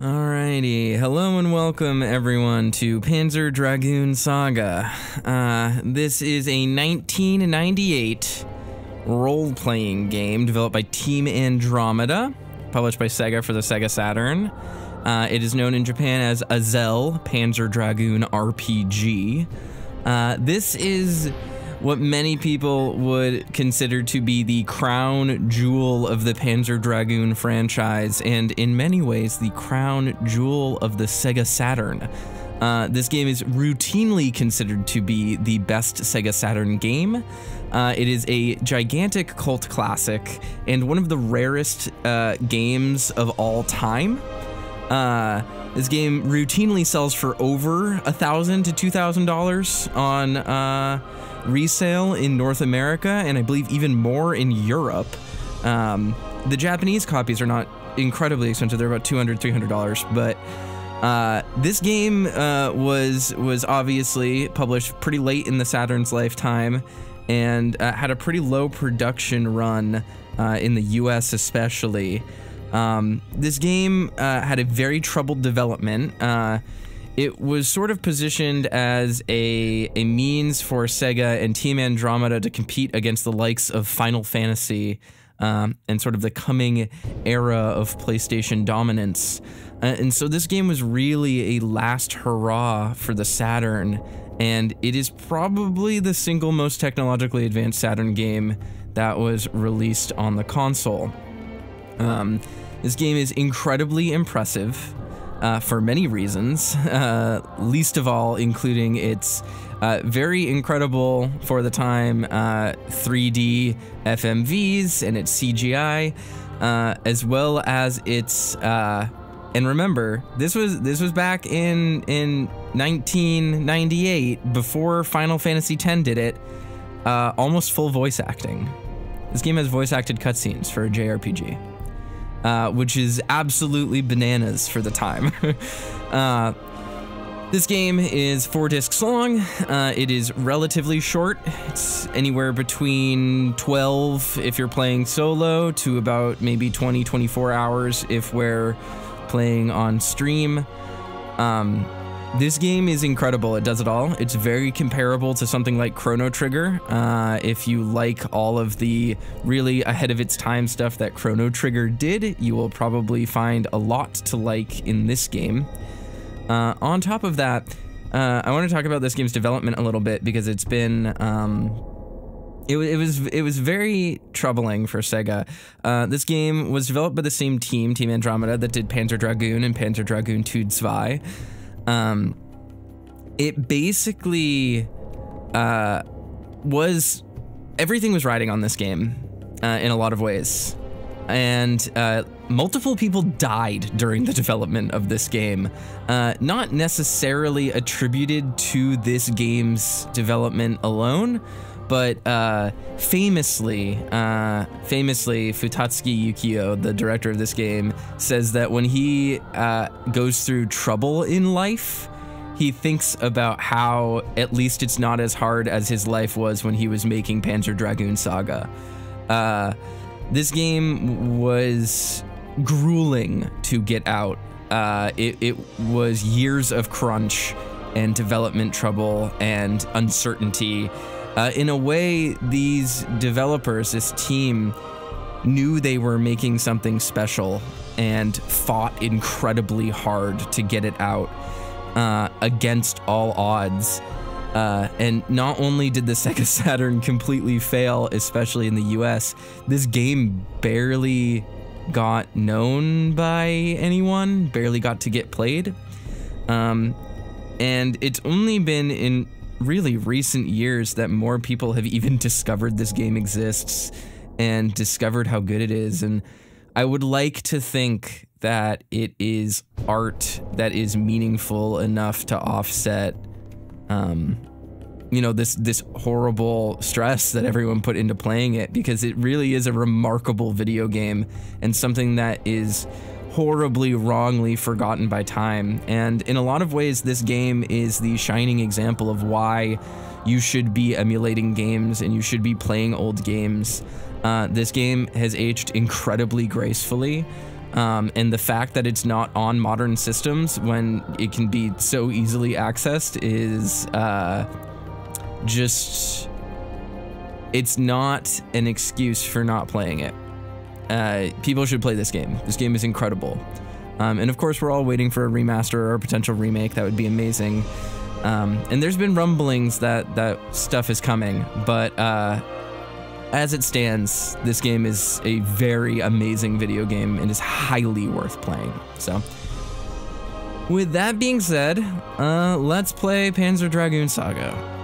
Alrighty, hello and welcome everyone to Panzer Dragoon Saga. This is a 1998 role-playing game developed by Team Andromeda, published by Sega for the Sega Saturn. It is known in Japan as Azel Panzer Dragoon RPG. This is what many people would consider to be the crown jewel of the Panzer Dragoon franchise, and in many ways, the crown jewel of the Sega Saturn. This game is routinely considered to be the best Sega Saturn game. It is a gigantic cult classic and one of the rarest games of all time. This game routinely sells for over $1,000 to $2,000 on resale in North America, and I believe even more in Europe. The Japanese copies are not incredibly expensive; they're about $200, $300. But this game was obviously published pretty late in the Saturn's lifetime, and had a pretty low production run in the U.S. especially. This game had a very troubled development. It was sort of positioned as a means for Sega and Team Andromeda to compete against the likes of Final Fantasy and sort of the coming era of PlayStation dominance. And so this game was really a last hurrah for the Saturn, and it is probably the single most technologically advanced Saturn game that was released on the console. This game is incredibly impressive. For many reasons, least of all including its very incredible, for the time, 3D FMVs and its CGI, as well as its, and remember, this was back in 1998, before Final Fantasy X did it, almost full voice acting. This game has voice acted cutscenes for a JRPG. Which is absolutely bananas for the time. This game is 4 discs long. It is relatively short. It's anywhere between 12 if you're playing solo to about maybe 20, 24 hours if we're playing on stream. This game is incredible. It does it all. It's very comparable to something like Chrono Trigger. If you like all of the really ahead of its time stuff that Chrono Trigger did, you will probably find a lot to like in this game. On top of that, I want to talk about this game's development a little bit, because it's been it was very troubling for Sega. This game was developed by the same team, Team Andromeda, that did Panzer Dragoon and Panzer Dragoon 2 Zwei. It basically, everything was riding on this game, in a lot of ways. And, multiple people died during the development of this game, not necessarily attributed to this game's development alone, but, famously, Futatsugi Yukio, the director of this game, says that when he goes through trouble in life, he thinks about how at least it's not as hard as his life was when he was making Panzer Dragoon Saga. This game was grueling to get out. It was years of crunch and development trouble and uncertainty. In a way, these developers, this team, knew they were making something special and fought incredibly hard to get it out against all odds. And not only did the Sega Saturn completely fail, especially in the US, this game barely got known by anyone, barely got to get played. And it's only been in really recent years that more people have even discovered this game exists and discovered how good it is. And I would like to think that it is art that is meaningful enough to offset, you know, this horrible stress that everyone put into playing it, because it really is a remarkable video game and something that is horribly wrongly forgotten by time. And in a lot of ways, this game is the shining example of why you should be emulating games and you should be playing old games. This game has aged incredibly gracefully. And the fact that it's not on modern systems when it can be so easily accessed is just, it's not an excuse for not playing it. People should play this game. This game is incredible. And of course, we're all waiting for a remaster or a potential remake. That would be amazing. And there's been rumblings that stuff is coming, but as it stands, this game is a very amazing video game and is highly worth playing. So, with that being said, let's play Panzer Dragoon Saga.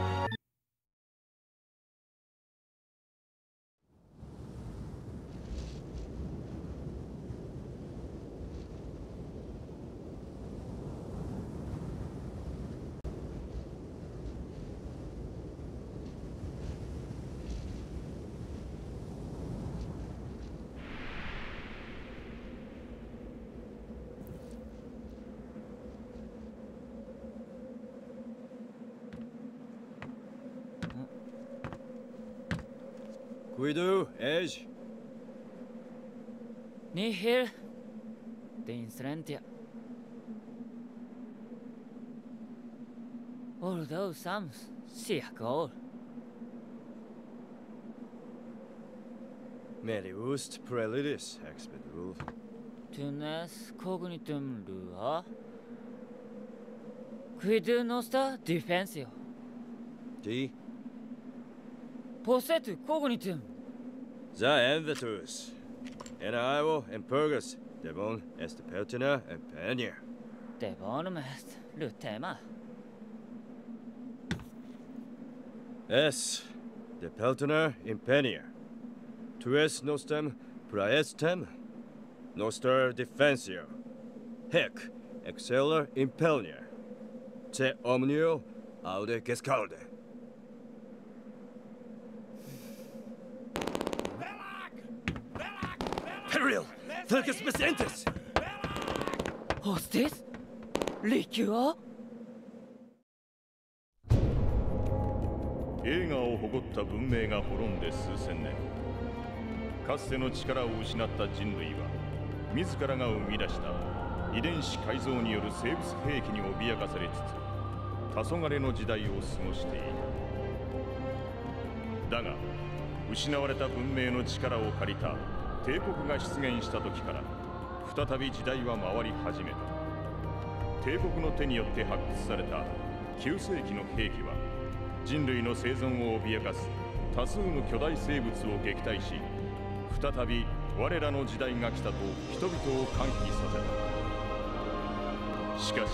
Guido, Edge. Nihil, Dinsrentia. Although some see a goal. Meriust prelidis, expert rule. Tunes cognitum lua. Guido nostra defensio. D. Possetu cognitum. The Envitus, and I will Empurgus, Devon, Estepertina, and Pania. Devonum est Lutema. S. De Peltona in Penia. Tues nostem praestem. Noster defensio. Hec, exceller in Pelnia. Te omnio aude gescalde. Peril! Thircus Messentis! Hostis? Liquor? 栄華を誇った文明が滅んで数千年。かつての力を失った人類は、自らが生み出した遺伝子改造による生物兵器に脅かされつつ、黄昏の時代を過ごしている。だが、失われた文明の力を借りた 帝国が出現した時から再び時代は回り始めた。帝国の手によって発掘された9世紀の兵器は人類の生存を脅かす多数の巨大生物を撃退し、再び我らの時代が来たと人々を歓喜させた。しか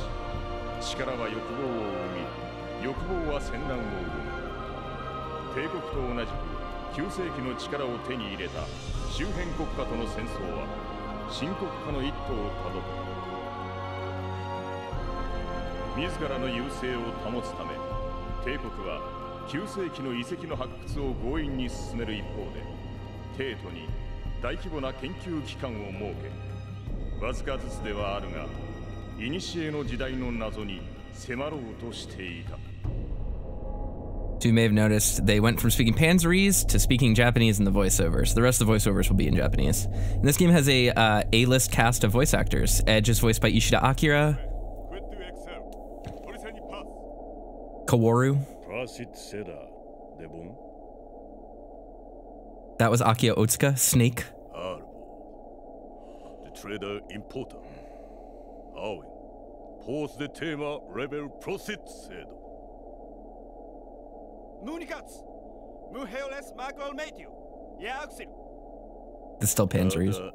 し力は欲望を生み、欲望は戦乱を生む。帝国と同じく 9世紀の力を手に入れた周辺国家との戦争は深刻化の一途をたどった。自らの優勢を保つため、帝国は9世紀の遺跡の発掘を強引に進める一方で、帝都に大規模な研究機関を設け、わずかずつではあるが、古の時代の謎に迫ろうとしていた。 You may have noticed they went from speaking Panzerese to speaking Japanese in the voiceovers. The rest of the voiceovers will be in Japanese. And this game has a A-list cast of voice actors. Edge is voiced by Ishida Akira. Kaworu. That was Akio Otsuka, Snake. The trader importer. Aoi. Pose the tema rebel prosit. It's still Panzerese.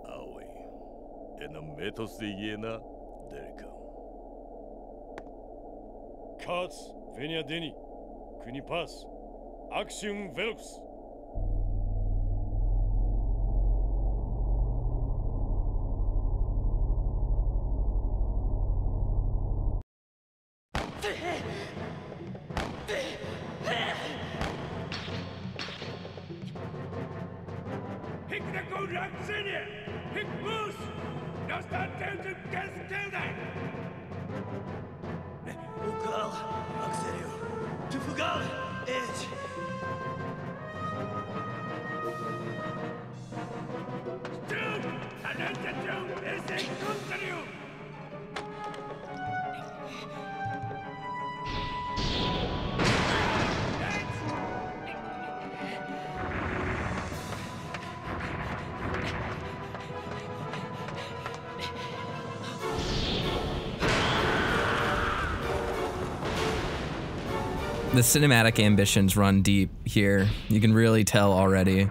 The cinematic ambitions run deep here. You can really tell already.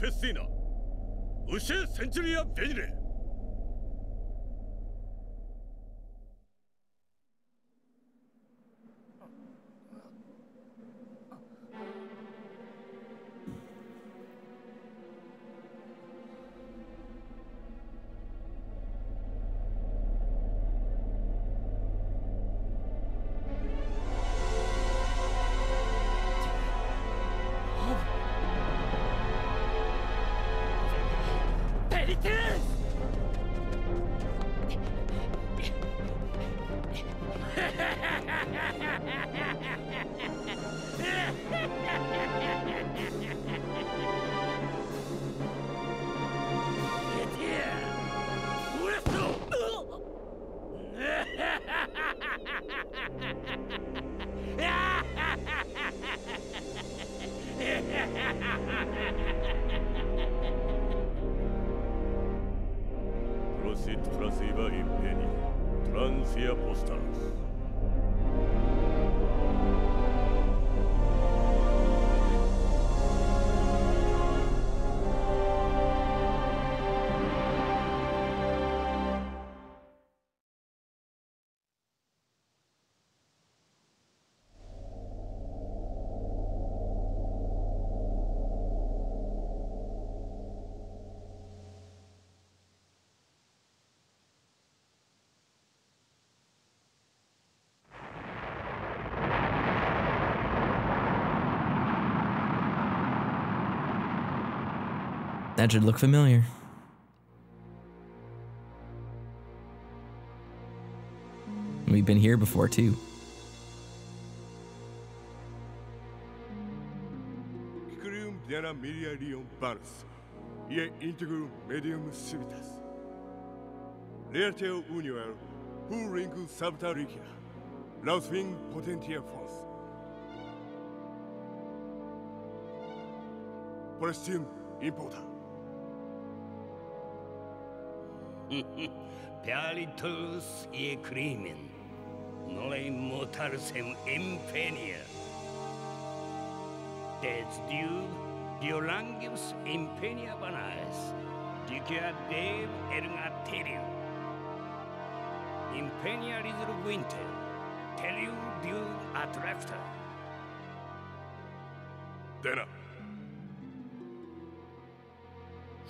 Festina, Ushe Centuria Venere. That should look familiar. We've been here before too. Lauswing Potentier Force. Prestum Importer. Perlitus e crimen. Nole motarsem impenia. Des diu diolangius impenia banais. Dicia dev ergaterium. Impenia riser winter. Teliu diu atrefta. Dena.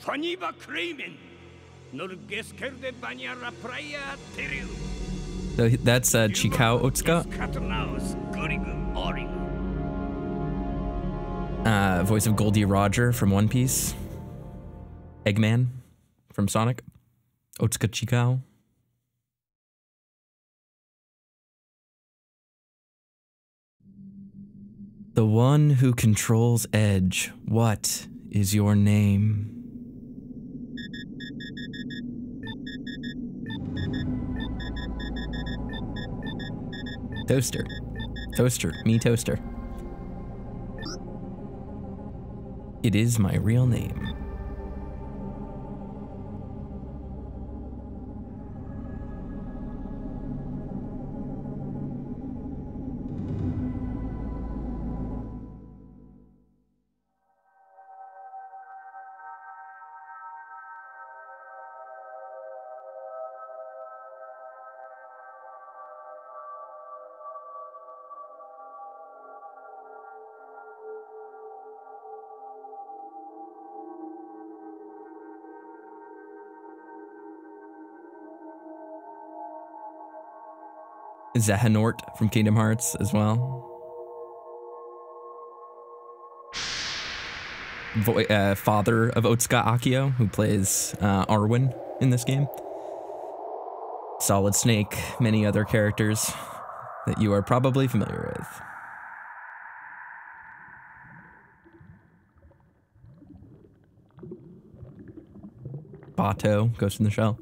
Faniba crimen. So that's Chikao Otsuka. Voice of Goldie Roger from One Piece. Eggman from Sonic. Otsuka Chikao. The one who controls Edge. What is your name? Toaster. Toaster. Me Toaster. It is my real name. Zahanort from Kingdom Hearts as well. Father of Otsuka Akio, who plays Arwen in this game. Solid Snake, many other characters that you are probably familiar with. Bato, Ghost in the Shell.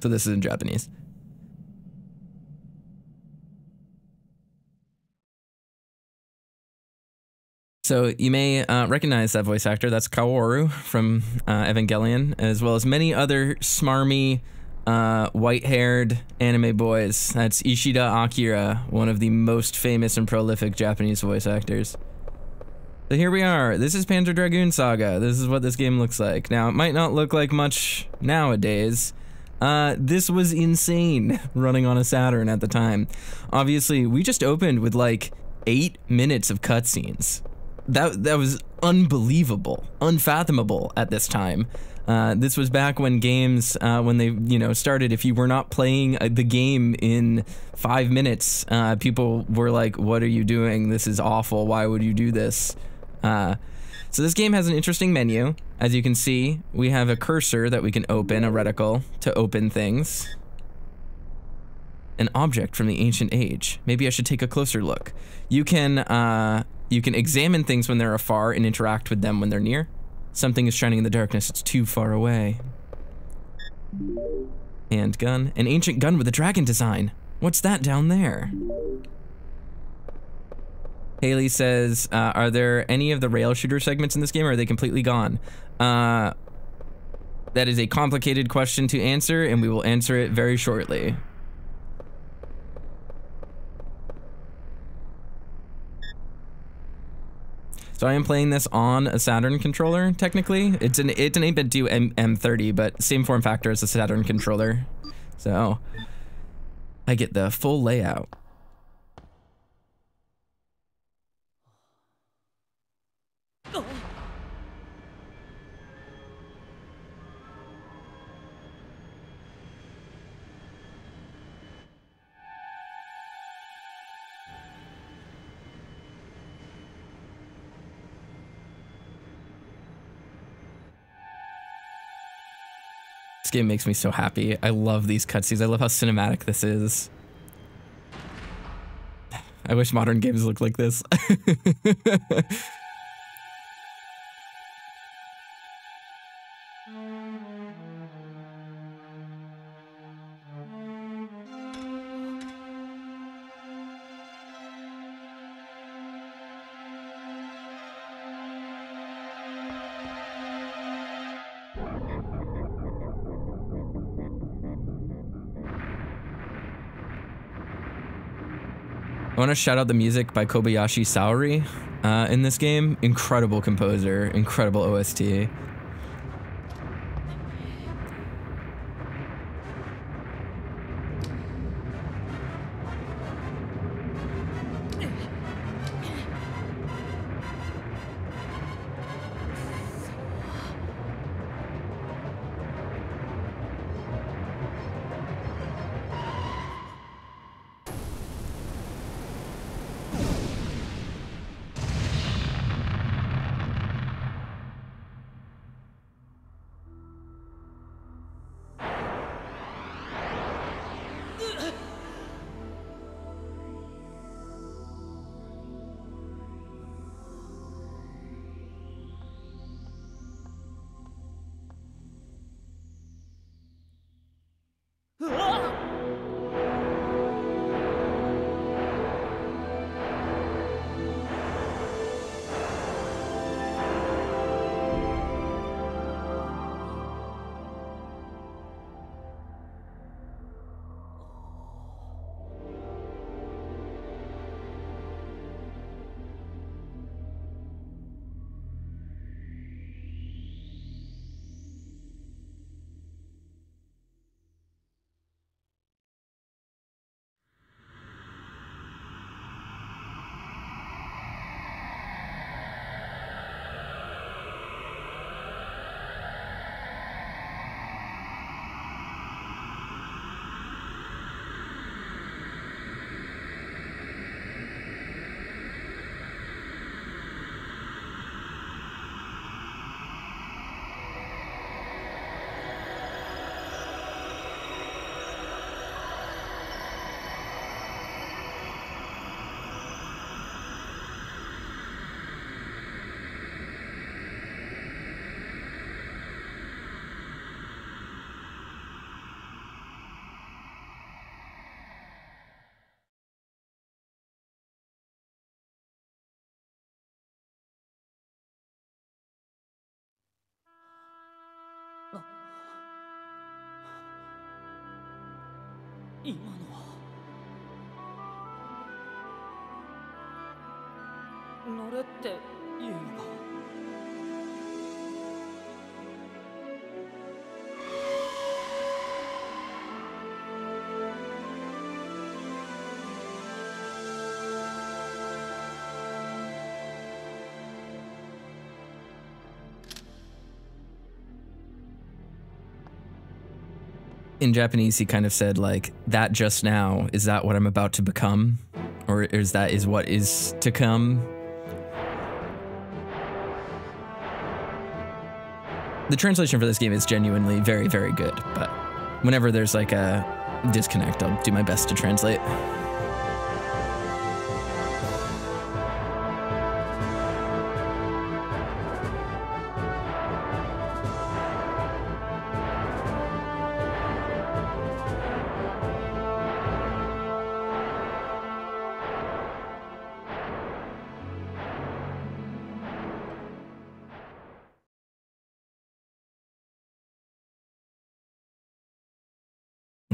So this is in Japanese. So you may recognize that voice actor. That's Kaoru from Evangelion, as well as many other smarmy, white-haired anime boys. That's Ishida Akira, one of the most famous and prolific Japanese voice actors. So here we are. This is Panzer Dragoon Saga. This is what this game looks like. Now, it might not look like much nowadays. This was insane running on a Saturn at the time. Obviously, we just opened with like 8 minutes of cutscenes. That was unbelievable, unfathomable at this time. This was back when games, when they, you know, started, if you were not playing the game in 5 minutes, people were like, what are you doing? This is awful. Why would you do this? So this game has an interesting menu. As you can see, we have a cursor that we can open, a reticle, to open things. An object from the ancient age. Maybe I should take a closer look. You can examine things when they're afar and interact with them when they're near. Something is shining in the darkness. It's too far away. Handgun. An ancient gun with a dragon design. What's that down there? Haley says, are there any of the rail shooter segments in this game, or are they completely gone? That is a complicated question to answer, and we will answer it very shortly. So I am playing this on a Saturn controller, technically. It's an 8-bit M30, but same form factor as a Saturn controller. So I get the full layout. This game makes me so happy. I love these cutscenes. I love how cinematic this is. I wish modern games looked like this. I want to shout out the music by Kobayashi Saori in this game. Incredible composer, incredible OST. In Japanese, he kind of said, like, that just now, is that what I'm about to become? Or is that is what is to come? The translation for this game is genuinely very, very good, but whenever there's like a disconnect, I'll do my best to translate.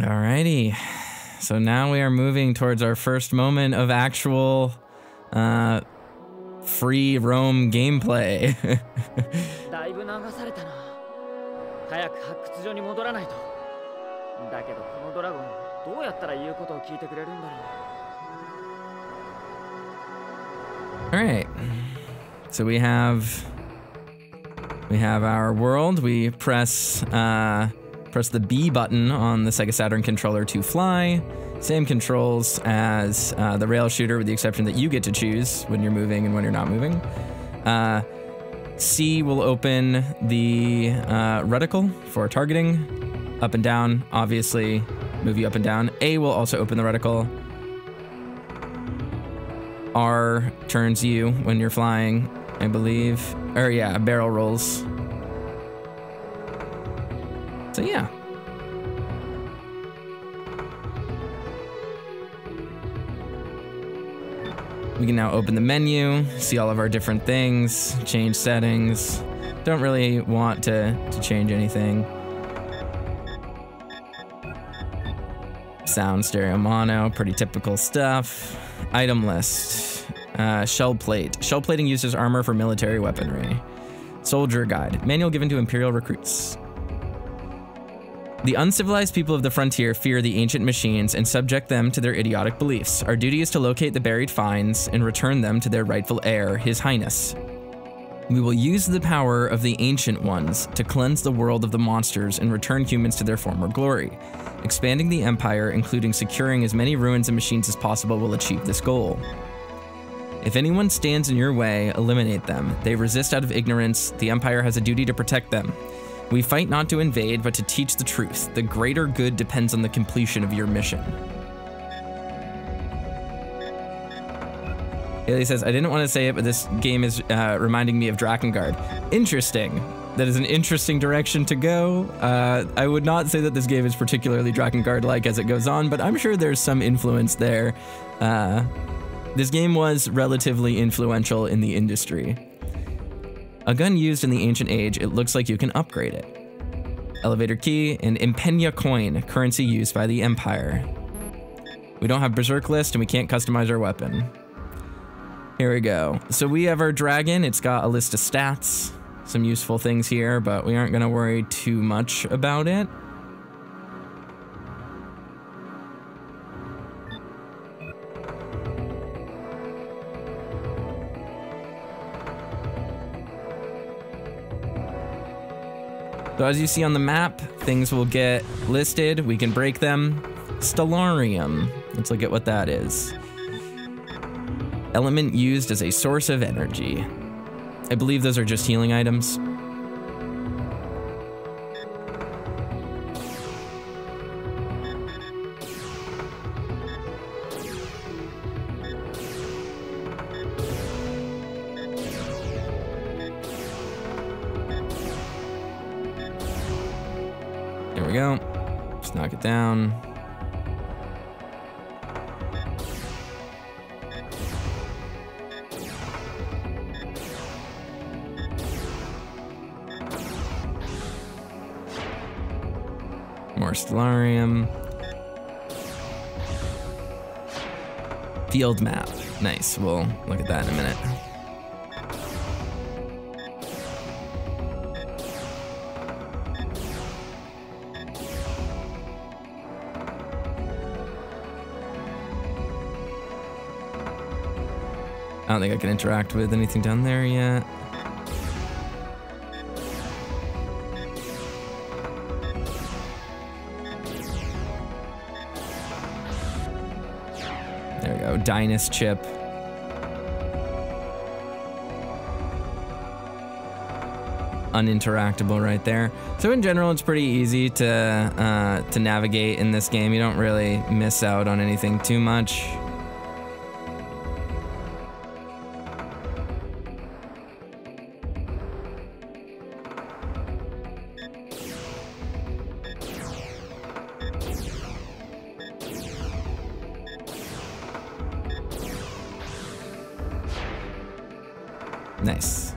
Alrighty, so now we are moving towards our first moment of actual free roam gameplay. Alright, so we have our world. We press the B button on the Sega Saturn controller to fly. Same controls as the rail shooter, with the exception that you get to choose when you're moving and when you're not moving. C will open the reticle for targeting. Up and down, obviously, move you up and down. A will also open the reticle. R turns you when you're flying, I believe. Or yeah, barrel rolls. So yeah. We can now open the menu, see all of our different things, change settings. Don't really want to change anything. Sound, stereo, mono, pretty typical stuff. Item list, shell plate. Shell plating used as armor for military weaponry. Soldier guide, manual given to Imperial recruits. The uncivilized people of the frontier fear the ancient machines and subject them to their idiotic beliefs. Our duty is to locate the buried finds and return them to their rightful heir, His Highness. We will use the power of the Ancient Ones to cleanse the world of the monsters and return humans to their former glory. Expanding the Empire, including securing as many ruins and machines as possible, will achieve this goal. If anyone stands in your way, eliminate them. They resist out of ignorance. The Empire has a duty to protect them. We fight not to invade, but to teach the truth. The greater good depends on the completion of your mission. Haley says, I didn't want to say it, but this game is reminding me of Drakengard. Interesting. That is an interesting direction to go. I would not say that this game is particularly Drakengard-like as it goes on, but I'm sure there's some influence there. This game was relatively influential in the industry. A gun used in the ancient age, it looks like you can upgrade it. Elevator key and Impenya coin, currency used by the Empire. We don't have Berserk list and we can't customize our weapon. Here we go. So we have our dragon. It's got a list of stats, some useful things here, but we aren't gonna worry too much about it. So as you see on the map, things will get listed. We can break them. Stellarium. Let's look at what that is. Element used as a source of energy. I believe those are just healing items. Go. Just knock it down. More Stellarium. Field map. Nice. We'll look at that in a minute. I don't think I can interact with anything down there yet. There we go, Dynas chip. Uninteractable right there. So in general, it's pretty easy to navigate in this game. You don't really miss out on anything too much. Nice.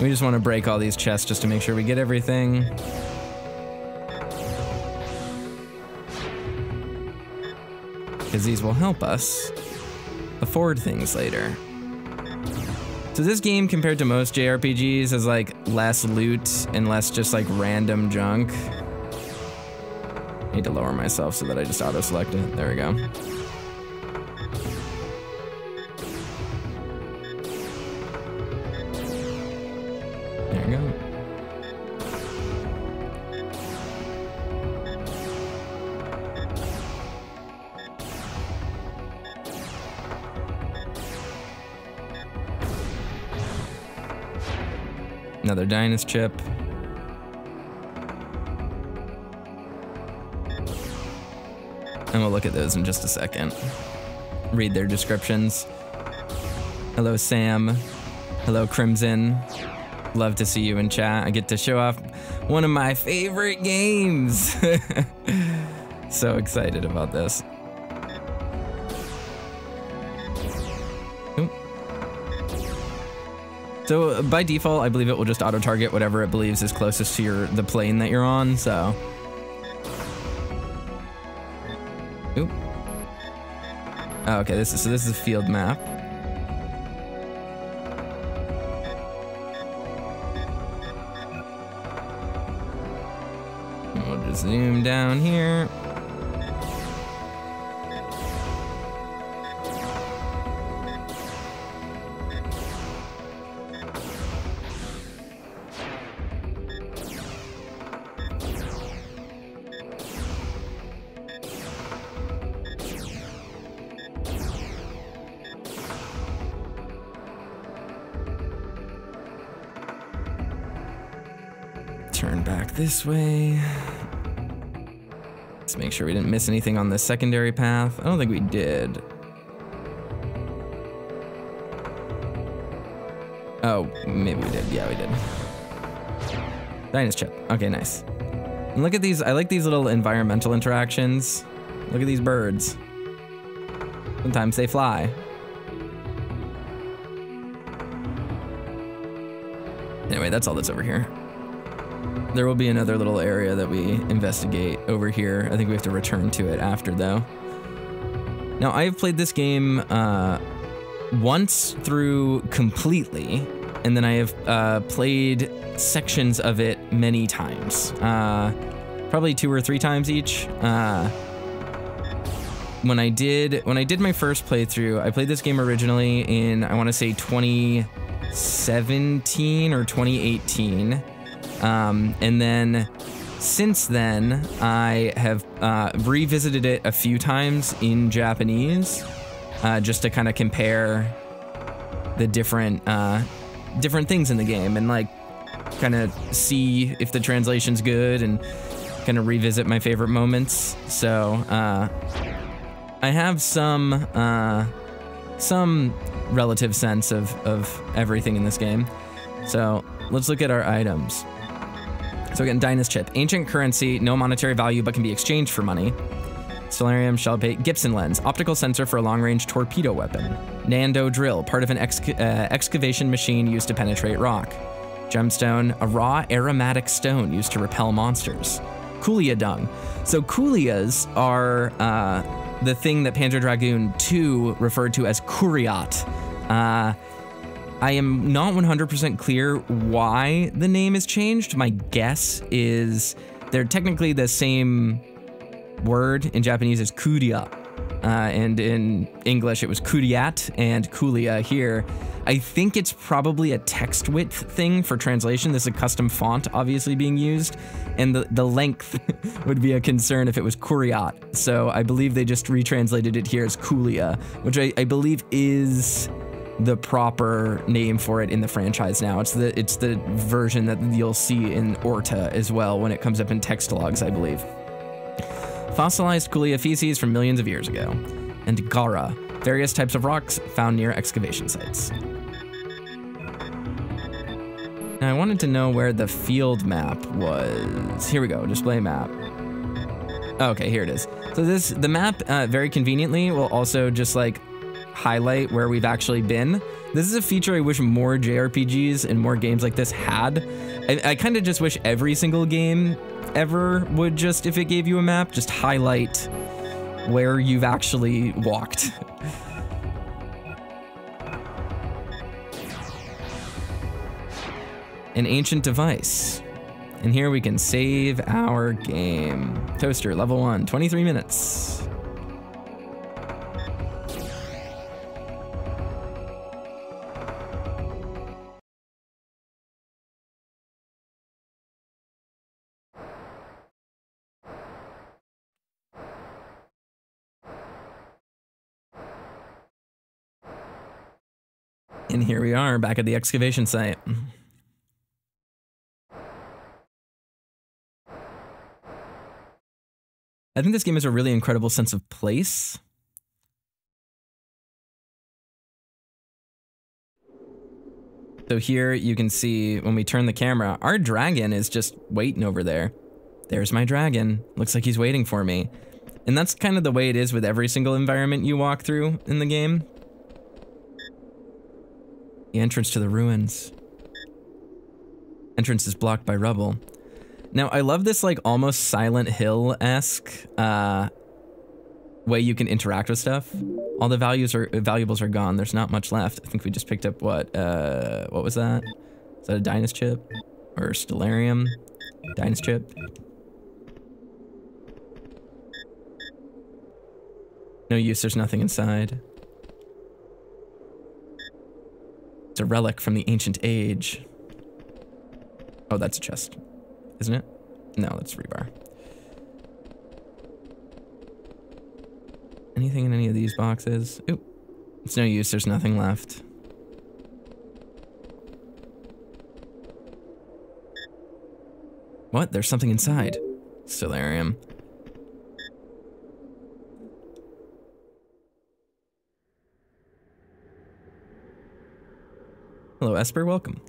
We just want to break all these chests just to make sure we get everything. Because these will help us afford things later. So this game, compared to most JRPGs, is like less loot and less just like random junk. I need to lower myself so that I just auto-select it. There we go. There we go. Another Dynas chip. And we'll look at those in just a second. Read their descriptions. Hello, Sam. Hello, Crimson. Love to see you in chat. I get to show off one of my favorite games. So excited about this. So by default, I believe it will just auto-target whatever it believes is closest to the plane that you're on, so. Oop. Oh, okay, this is a field map. And we'll just zoom down here. This way. Let's make sure we didn't miss anything on the secondary path. I don't think we did. Oh, maybe we did. Yeah, we did. Dynas chip. Okay, nice. And look at these. I like these little environmental interactions. Look at these birds. Sometimes they fly. Anyway, that's all that's over here. There will be another little area that we investigate over here. I think we have to return to it after, though. Now, I have played this game once through completely, and then I have played sections of it many times. Probably 2 or 3 times each. When I did my first playthrough, I played this game originally in, I want to say, 2017 or 2018. And then since then, I have revisited it a few times in Japanese, just to kind of compare the different things in the game and like kind of see if the translation's good and kind of revisit my favorite moments. So I have some relative sense of everything in this game. So let's look at our items. So again, Dynas chip, ancient currency, no monetary value, but can be exchanged for money. Stellarium shell bait, Gibson lens, optical sensor for a long-range torpedo weapon. Nando drill, part of an excavation machine used to penetrate rock. Gemstone, a raw aromatic stone used to repel monsters. Kulia dung. So kulias are the thing that Panzer Dragoon 2 referred to as kuriat. I am not 100% clear why the name is changed. My guess is they're technically the same word in Japanese as kuria. And in English, it was kuriat and kulia here. I think it's probably a text width thing for translation. This is a custom font obviously being used. And the length would be a concern if it was kuriat. So I believe they just retranslated it here as kulia, which I believe is the proper name for it in the franchise now. It's the version that you'll see in Orta as well when it comes up in text logs, I believe. Fossilized Kulia feces from millions of years ago. And Gara, various types of rocks found near excavation sites. Now I wanted to know where the field map was. Here we go, display map. Okay, here it is. So the map very conveniently will also just like highlight where we've actually been. This is a feature I wish more JRPGs and more games like this had. I kind of just wish every single game ever would just, if it gave you a map, just highlight where you've actually walked. An ancient device. And here we can save our game. Toaster, level 1, 23 minutes. And here we are back at the excavation site. I think this game has a really incredible sense of place. So here you can see when we turn the camera, our dragon is just waiting over there. There's my dragon. Looks like he's waiting for me. And that's kind of the way it is with every single environment you walk through in the game. The entrance to the ruins. Entrance is blocked by rubble. Now, I love this, like, almost Silent Hill-esque way you can interact with stuff. All the valuables are gone. There's not much left. I think we just picked up, what was that? Is that a Dynas chip? Or Stellarium? Dynas chip? No use, there's nothing inside. It's a relic from the ancient age. Oh, that's a chest. Isn't it? No, that's rebar. Anything in any of these boxes? Ooh. It's no use, there's nothing left. What? There's something inside. Stellarium. Hello, Esper, welcome.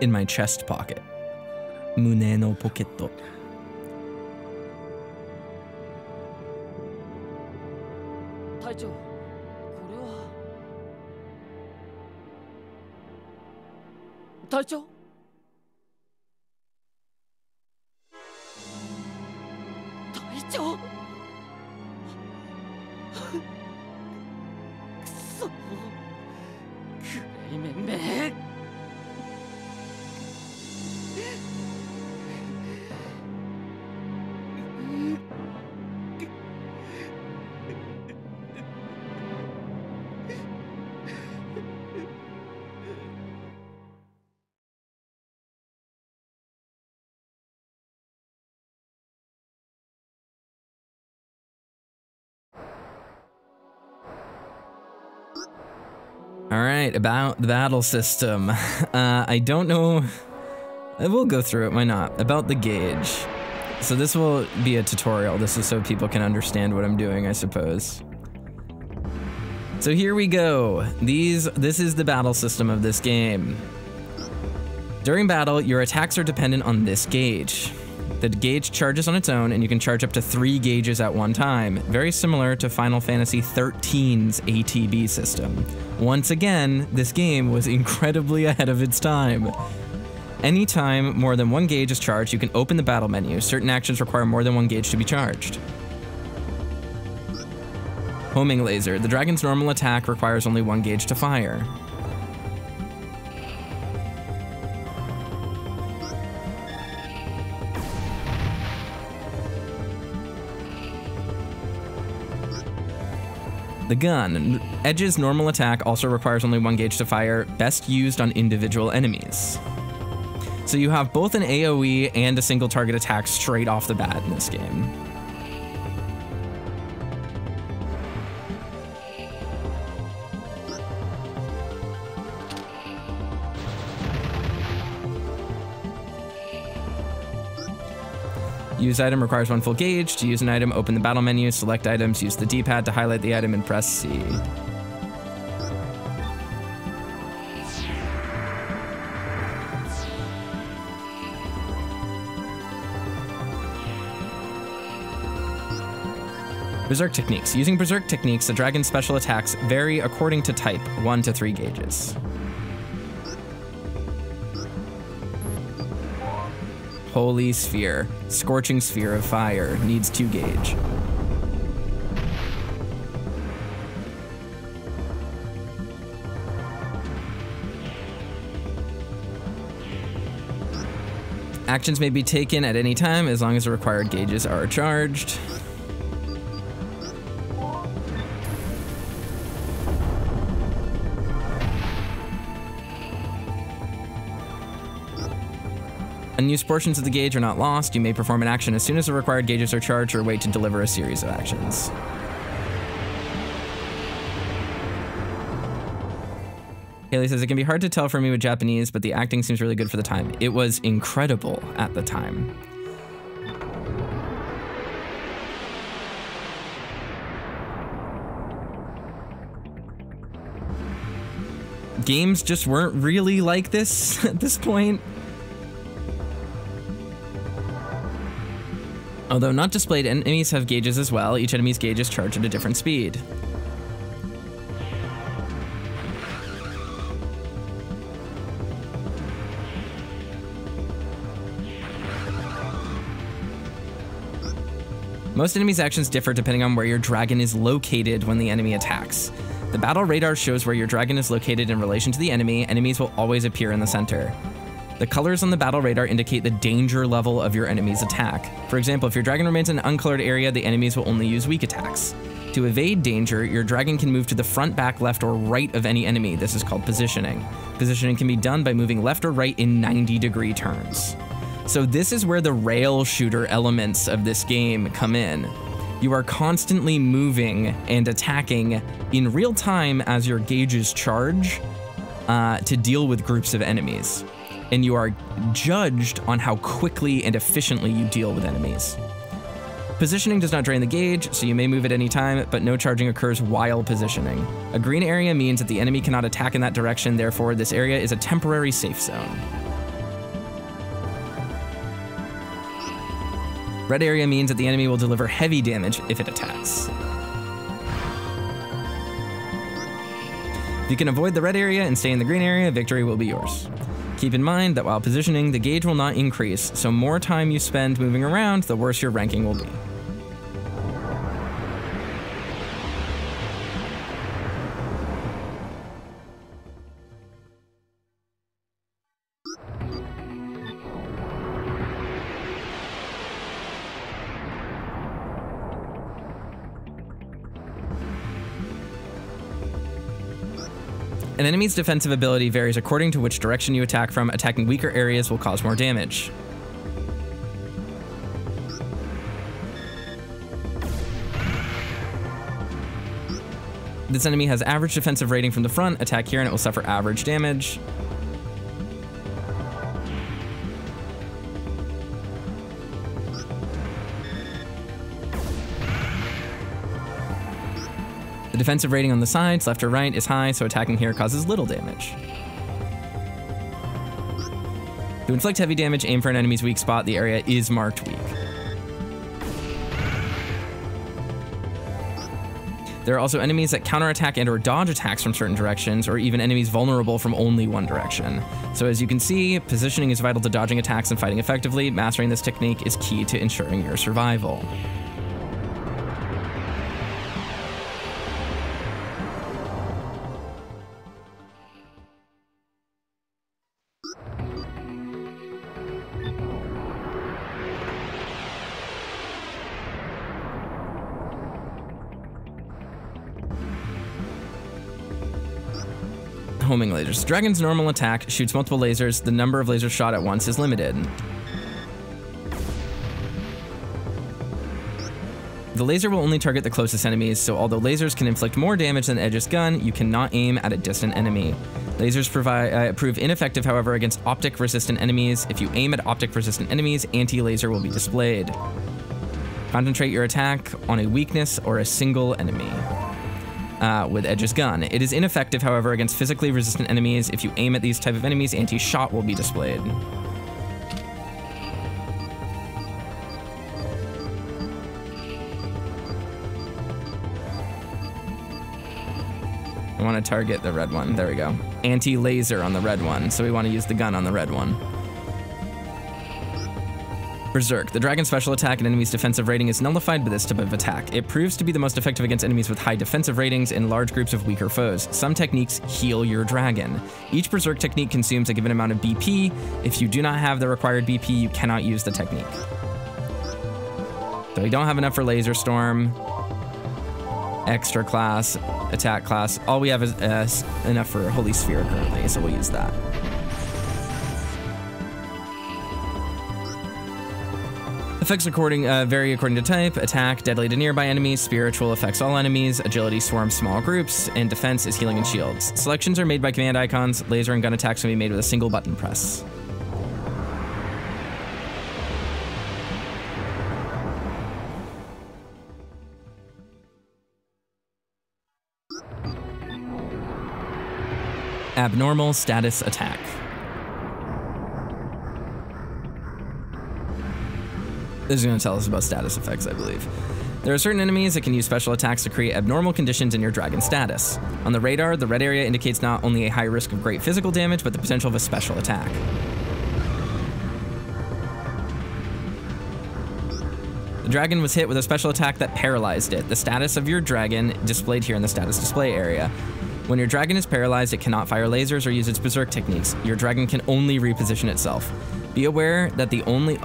In my chest pocket. Mune no poketto. Alright, about the battle system. I don't know... We'll go through it, why not? About the gauge. So this will be a tutorial. This is so people can understand what I'm doing, I suppose. So here we go. This is the battle system of this game. During battle, your attacks are dependent on this gauge. The gauge charges on its own, and you can charge up to 3 gauges at one time, very similar to Final Fantasy XIII's ATB system. Once again, this game was incredibly ahead of its time. Anytime more than 1 gauge is charged, you can open the battle menu. Certain actions require more than 1 gauge to be charged. Homing laser. The dragon's normal attack requires only 1 gauge to fire. The gun. Edge's normal attack also requires only 1 gauge to fire, best used on individual enemies. So you have both an AoE and a single target attack straight off the bat in this game. Use item requires 1 full gauge. To use an item, open the battle menu, select items, use the D-pad to highlight the item, and press C. Berserk techniques. Using berserk techniques, the dragon's special attacks vary according to type, 1 to 3 gauges. Holy Sphere. Scorching Sphere of Fire. Needs 2 gauge. Actions may be taken at any time as long as the required gauges are charged. Unused portions of the gauge are not lost. You may perform an action as soon as the required gauges are charged or wait to deliver a series of actions. Haley says, it can be hard to tell for me with Japanese, but the acting seems really good for the time. It was incredible at the time. Games just weren't really like this at this point. Although not displayed, enemies have gauges as well. Each enemy's gauge is charged at a different speed. Most enemies' actions differ depending on where your dragon is located when the enemy attacks. The battle radar shows where your dragon is located in relation to the enemy. Enemies will always appear in the center. The colors on the battle radar indicate the danger level of your enemy's attack. For example, if your dragon remains in an uncolored area, the enemies will only use weak attacks. To evade danger, your dragon can move to the front, back, left, or right of any enemy. This is called positioning. Positioning can be done by moving left or right in 90-degree turns. So this is where the rail shooter elements of this game come in. You are constantly moving and attacking in real time as your gauges charge to deal with groups of enemies. And you are judged on how quickly and efficiently you deal with enemies. Positioning does not drain the gauge, so you may move at any time, but no charging occurs while positioning. A green area means that the enemy cannot attack in that direction, therefore this area is a temporary safe zone. Red area means that the enemy will deliver heavy damage if it attacks. If you can avoid the red area and stay in the green area, victory will be yours. Keep in mind that while positioning, the gauge will not increase, so more time you spend moving around, the worse your ranking will be. An enemy's defensive ability varies according to which direction you attack from. Attacking weaker areas will cause more damage. This enemy has average defensive rating from the front. Attack here and it will suffer average damage. The defensive rating on the sides, left or right, is high, so attacking here causes little damage. To inflict heavy damage, aim for an enemy's weak spot. The area is marked weak. There are also enemies that counterattack and/or dodge attacks from certain directions, or even enemies vulnerable from only one direction. So as you can see, positioning is vital to dodging attacks and fighting effectively. Mastering this technique is key to ensuring your survival. homing lasers. Dragon's normal attack shoots multiple lasers. The number of lasers shot at once is limited. The laser will only target the closest enemies, so although lasers can inflict more damage than Edge's gun, you cannot aim at a distant enemy. Lasers prove ineffective, however, against optic-resistant enemies. If you aim at optic-resistant enemies, anti-laser will be displayed. Concentrate your attack on a weakness or a single enemy with Edge's gun. It is ineffective, however, against physically resistant enemies. If you aim at these type of enemies, anti-shot will be displayed. I want to target the red one. There we go. Anti-laser on the red one, so we want to use the gun on the red one. Berserk. The dragon's special attack and enemy's defensive rating is nullified by this type of attack. It proves to be the most effective against enemies with high defensive ratings and large groups of weaker foes. Some techniques heal your dragon. Each berserk technique consumes a given amount of BP. If you do not have the required BP, you cannot use the technique. So we don't have enough for Laser Storm. Extra class, attack class. All we have is enough for Holy Sphere currently, so we'll use that. Effects vary according to type. Attack, deadly to nearby enemies. Spiritual affects all enemies. Agility swarms small groups. And defense is healing and shields. Selections are made by command icons. Laser and gun attacks can be made with a single button press. Abnormal status attack. This is going to tell us about status effects, I believe. There are certain enemies that can use special attacks to create abnormal conditions in your dragon status. On the radar, the red area indicates not only a high risk of great physical damage, but the potential of a special attack. The dragon was hit with a special attack that paralyzed it. The status of your dragon displayed here in the status display area. When your dragon is paralyzed, it cannot fire lasers or use its berserk techniques. Your dragon can only reposition itself. Be aware that only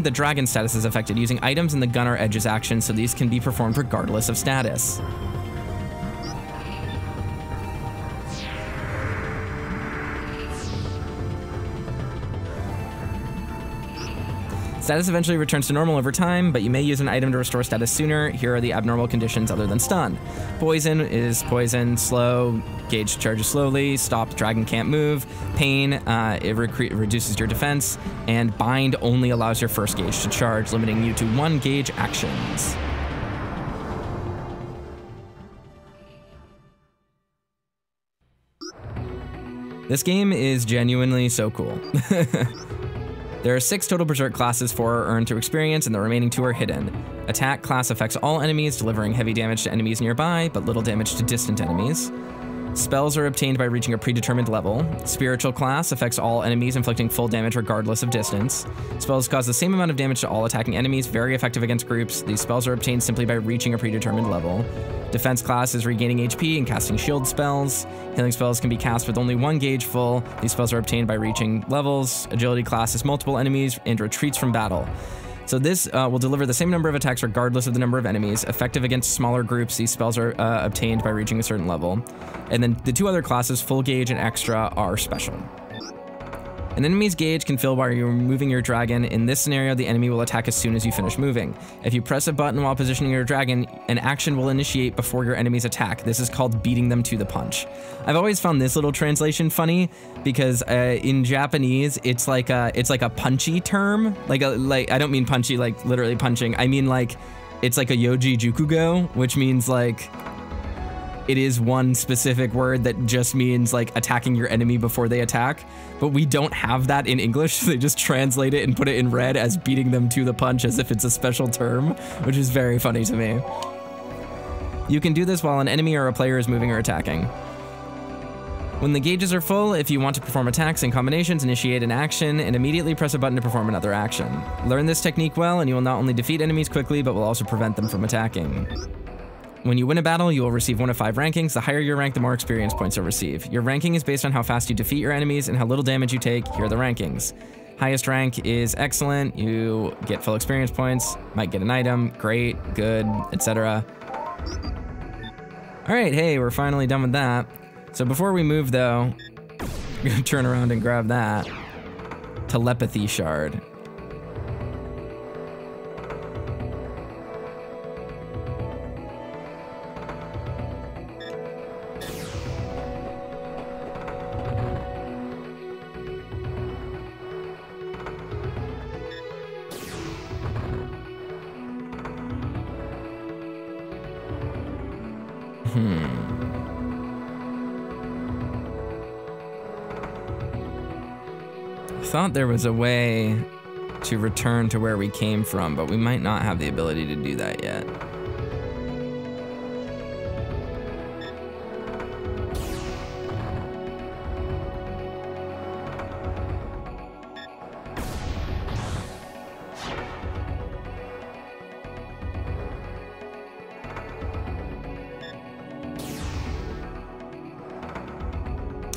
the dragon status is affected using items in the gun or edge's actions, so these can be performed regardless of status. Status eventually returns to normal over time, but you may use an item to restore status sooner. Here are the abnormal conditions other than stun. Poison is poison, slow, gauge charges slowly, stop, dragon can't move. Pain, it reduces your defense, and bind only allows your first gauge to charge, limiting you to one gauge actions. This game is genuinely so cool. There are 6 total berserk classes, 4 are earned through experience, and the remaining 2 are hidden. Attack class affects all enemies, delivering heavy damage to enemies nearby, but little damage to distant enemies. Spells are obtained by reaching a predetermined level. Spiritual class affects all enemies, inflicting full damage regardless of distance. Spells cause the same amount of damage to all attacking enemies, very effective against groups. These spells are obtained simply by reaching a predetermined level. Defense class is regaining HP and casting shield spells. Healing spells can be cast with only one gauge full. These spells are obtained by reaching levels. Agility class is multiple enemies and retreats from battle. So this will deliver the same number of attacks regardless of the number of enemies. Effective against smaller groups, these spells are obtained by reaching a certain level. And then the 2 other classes, full gauge and extra, are special. An enemy's gauge can fill while you're moving your dragon. In this scenario, the enemy will attack as soon as you finish moving. If you press a button while positioning your dragon, an action will initiate before your enemy's attack. This is called beating them to the punch. I've always found this little translation funny because in Japanese, it's like a punchy term. Like I don't mean punchy like literally punching. I mean like it's like a yoji jukugo, which means like it is one specific word that just means like attacking your enemy before they attack, but we don't have that in English, so they just translate it and put it in red as beating them to the punch as if it's a special term, which is very funny to me. You can do this while an enemy or a player is moving or attacking. When the gauges are full, if you want to perform attacks and combinations, initiate an action and immediately press a button to perform another action. Learn this technique well and you will not only defeat enemies quickly, but will also prevent them from attacking. When you win a battle, you will receive 1 of 5 rankings. The higher your rank, the more experience points you'll receive. Your ranking is based on how fast you defeat your enemies and how little damage you take. Here are the rankings. Highest rank is excellent. You get full experience points, might get an item, great, good, etc. All right, hey, we're finally done with that. So before we move though, I'm gonna turn around and grab that telepathy shard. Thought there was a way to return to where we came from, but we might not have the ability to do that yet.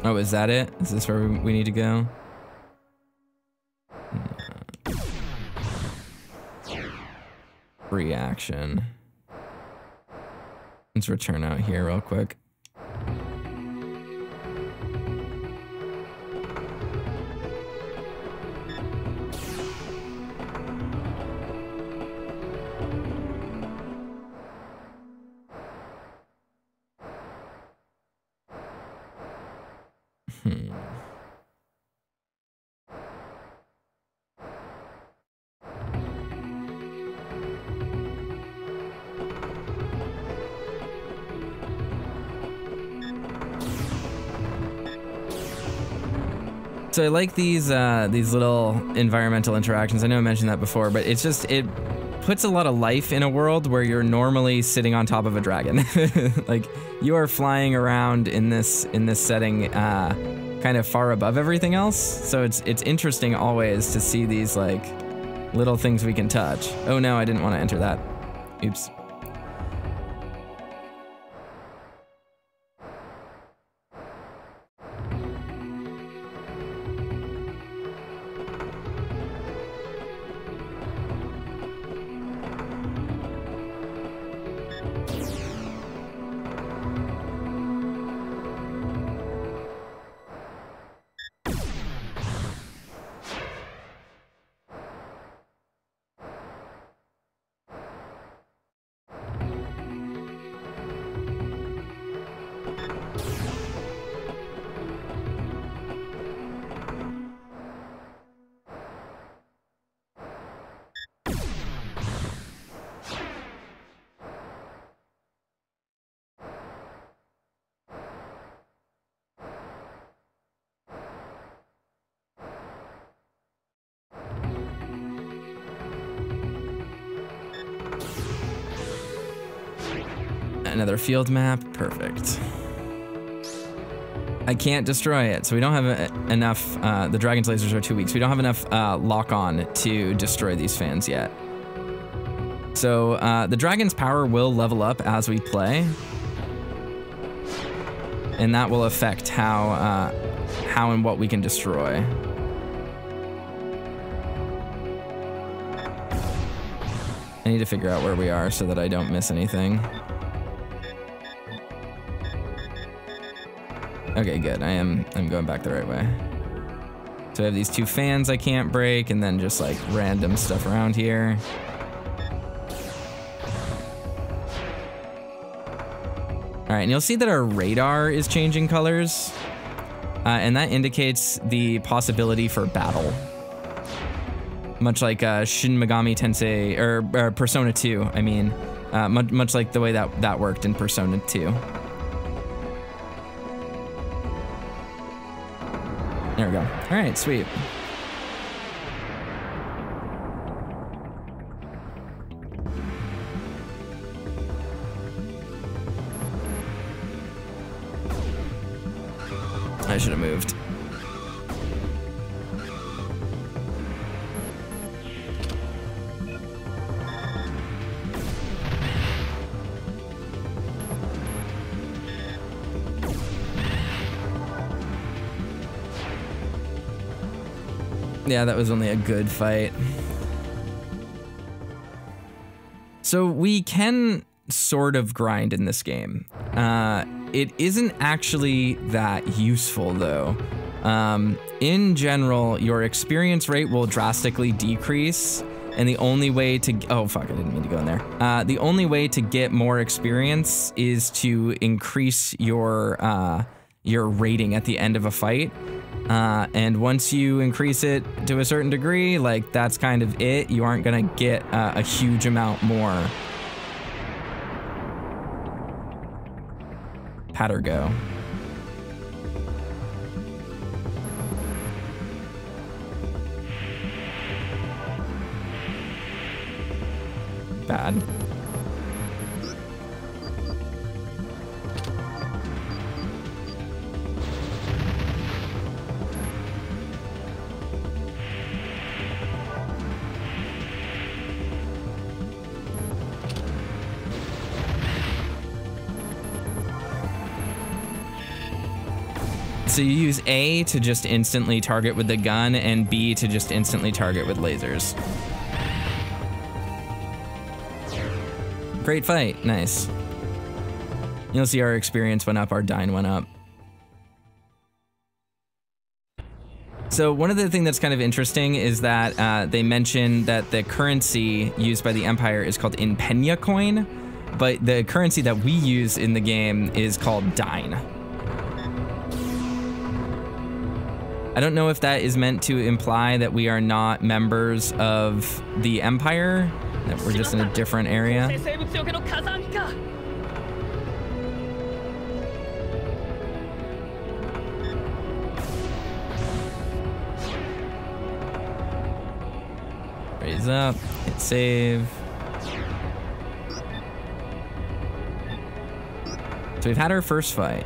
Oh, is that it? Is this where we need to go? Reaction. Let's return out here real quick. So I like these little environmental interactions. I know I mentioned that before, but it's just, it puts a lot of life in a world where you're normally sitting on top of a dragon. Like, you are flying around in this setting, kind of far above everything else. So it's interesting always to see these like little things we can touch. Oh no, I didn't want to enter that. Oops. Another field map, perfect. I can't destroy it, so we don't have enough, the dragon's lasers are too weak, so we don't have enough lock-on to destroy these fans yet. So the dragon's power will level up as we play, and that will affect how and what we can destroy. I need to figure out where we are so that I don't miss anything. Okay, good. I'm going back the right way. So I have these two fans I can't break, and then just like random stuff around here. All right, and you'll see that our radar is changing colors, and that indicates the possibility for battle. Much like Shin Megami Tensei or Persona 2. I mean, much like the way that worked in Persona 2. There we go. All right, sweet. I should have moved. Yeah, that was only a good fight. So we can sort of grind in this game. It isn't actually that useful though. In general, your experience rate will drastically decrease, and the only way to, oh fuck, I didn't mean to go in there. The only way to get more experience is to increase your rating at the end of a fight. And once you increase it to a certain degree, like that's kind of it. You aren't gonna get a huge amount more. Pat her go. Bad. So you use A to just instantly target with the gun and B to just instantly target with lasers. Great fight, nice. You'll see our experience went up, our dine went up. So one of the things that's kind of interesting is that they mention that the currency used by the Empire is called Impenya coin, but the currency that we use in the game is called dine. I don't know if that is meant to imply that we are not members of the Empire, that we're just in a different area. Raise up, hit save. So we've had our first fight.